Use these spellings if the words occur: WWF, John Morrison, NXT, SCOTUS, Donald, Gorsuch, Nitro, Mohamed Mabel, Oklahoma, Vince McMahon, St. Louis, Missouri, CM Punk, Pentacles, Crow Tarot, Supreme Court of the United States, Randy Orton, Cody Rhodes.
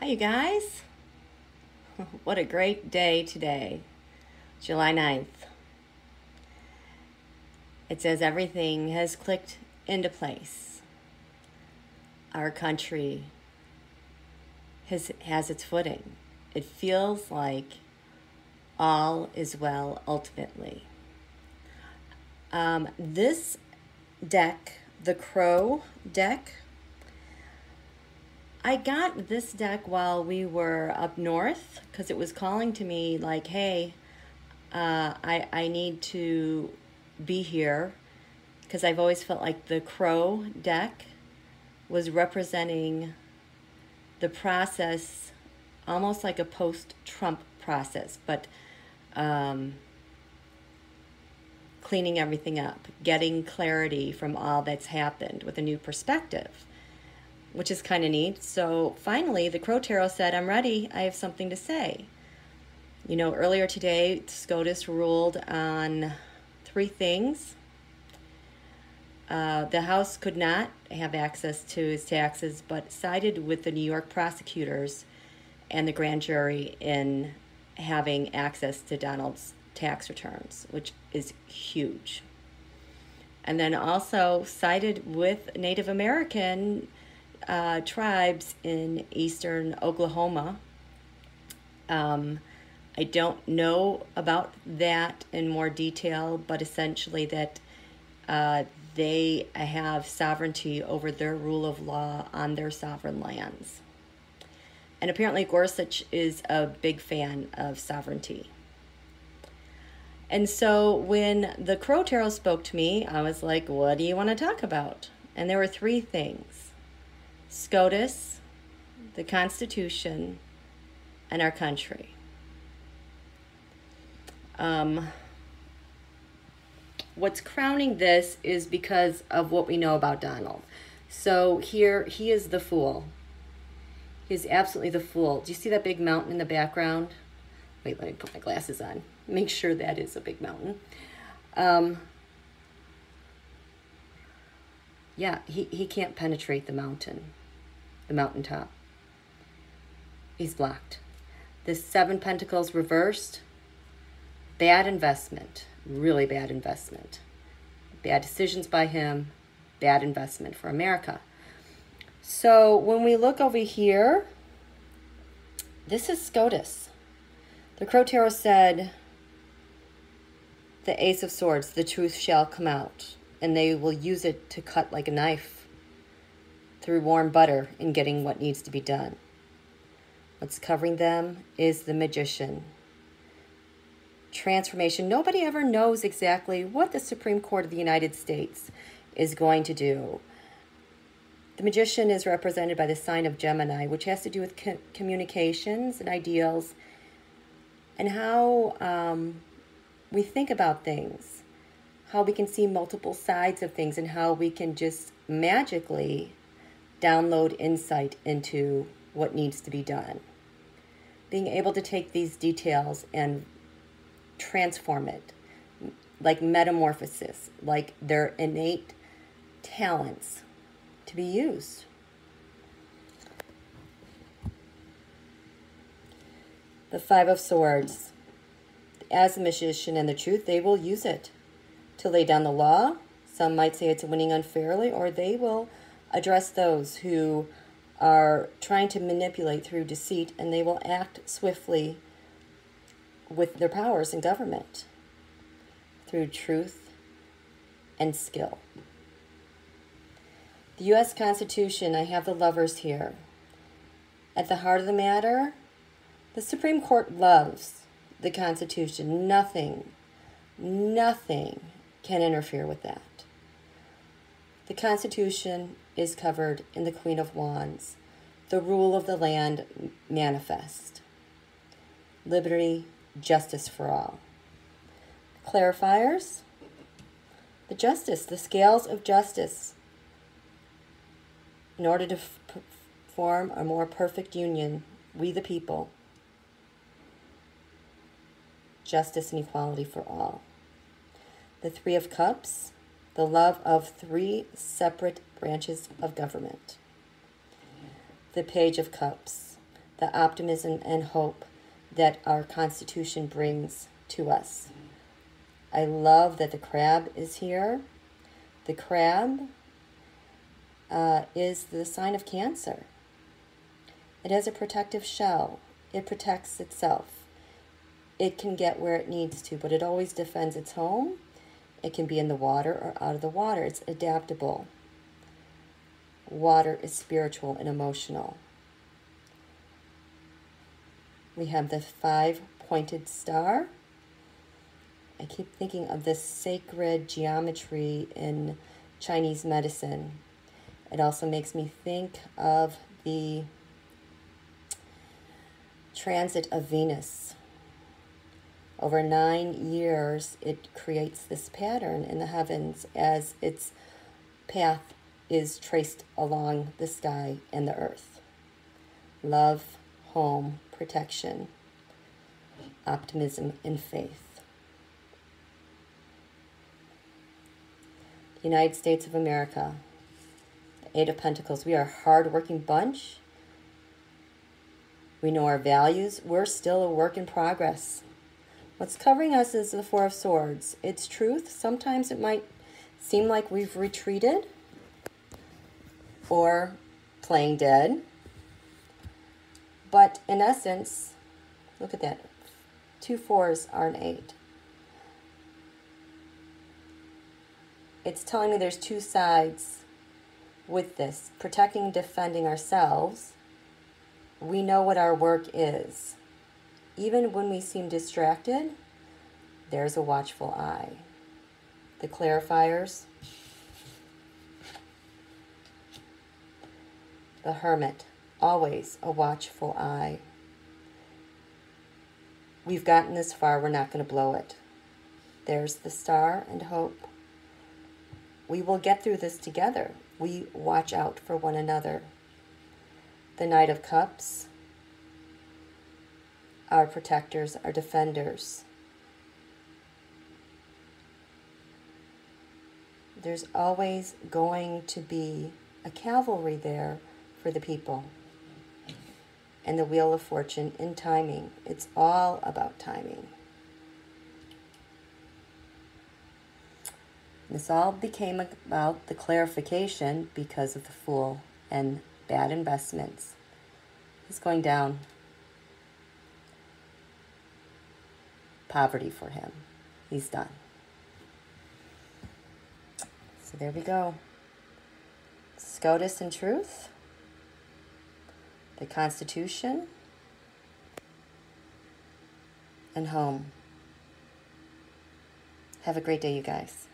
Hi, you guys. What a great day today, July 9th. It says everything has clicked into place. Our country has its footing. It feels like all is well ultimately. This deck, the Crow deck, I got this deck while we were up north because it was calling to me like, hey, I need to be here, because I've always felt like the Crow deck was representing the process, almost like a post-Trump process, but cleaning everything up, getting clarity from all that's happened with a new perspective, which is kind of neat. So finally, the Crow Tarot said, I'm ready. I have something to say. You know, earlier today, SCOTUS ruled on three things. The House could not have access to his taxes, but sided with the New York prosecutors and the grand jury in having access to Donald's tax returns, which is huge. And then also sided with Native American tribes in eastern Oklahoma. I don't know about that in more detail, but essentially that they have sovereignty over their rule of law on their sovereign lands. And apparently Gorsuch is a big fan of sovereignty. And so when the Crow Tarot spoke to me, I was like, what do you want to talk about? And there were three things: SCOTUS, the Constitution, and our country. What's crowning this is because of what we know about Donald. So here, he is the fool. He is absolutely the fool. Do you see that big mountain in the background? Wait, let me put my glasses on. Make sure that is a big mountain. Yeah, he can't penetrate the mountain, the mountaintop. He's blocked. The Seven Pentacles reversed. Bad investment, really bad investment. Bad decisions by him, bad investment for America. So when we look over here, this is SCOTUS. The Crow Tarot said, the Ace of Swords, the truth shall come out, and they will use it to cut like a knife through warm butter in getting what needs to be done. What's covering them is the Magician. Transformation. Nobody ever knows exactly what the Supreme Court of the United States is going to do. The Magician is represented by the sign of Gemini, which has to do with communications and ideals and how we think about things, how we can see multiple sides of things, and how we can just magically download insight into what needs to be done. Being able to take these details and transform it, like metamorphosis, like their innate talents to be used. The Five of Swords. As a magician and the truth, they will use it to lay down the law. Some might say it's winning unfairly, or they will address those who are trying to manipulate through deceit, and they will act swiftly with their powers in government through truth and skill. The U.S. Constitution, I have the Lovers here. At the heart of the matter, the Supreme Court loves the Constitution. Nothing can interfere with that. The Constitution is covered in the Queen of Wands, the rule of the land manifest. Liberty, justice for all. Clarifiers, the justice, the scales of justice, in order to form a more perfect union, we the people, justice and equality for all. The Three of Cups, the love of three separate branches of government. The Page of Cups, the optimism and hope that our Constitution brings to us. I love that the crab is here. The crab is the sign of Cancer. It has a protective shell. It protects itself. It can get where it needs to, but it always defends its home. It can be in the water or out of the water. It's adaptable. Water is spiritual and emotional. We have the 5-pointed star. I keep thinking of this sacred geometry in Chinese medicine. It also makes me think of the transit of Venus. Over 9 years, it creates this pattern in the heavens as its path is traced along the sky and the earth. Love, home, protection, optimism, and faith. United States of America, the 8 of Pentacles. We are a hard-working bunch. We know our values. We're still a work in progress. What's covering us is the 4 of Swords. It's truth. Sometimes it might seem like we've retreated or playing dead. But in essence, look at that. 2 4s are an 8. It's telling me there's 2 sides with this. Protecting and defending ourselves. We know what our work is. Even when we seem distracted, there's a watchful eye. The clarifiers. The hermit, always a watchful eye. We've gotten this far, we're not going to blow it. There's the star and hope. We will get through this together. We watch out for one another. The Knight of Cups. Our protectors, our defenders. There's always going to be a cavalry there for the people. And the Wheel of Fortune in timing. It's all about timing. This all became about the clarification because of the Fool and bad investments. He's going down. Poverty for him. He's done. So there we go. SCOTUS and truth. The Constitution. And home. Have a great day, you guys.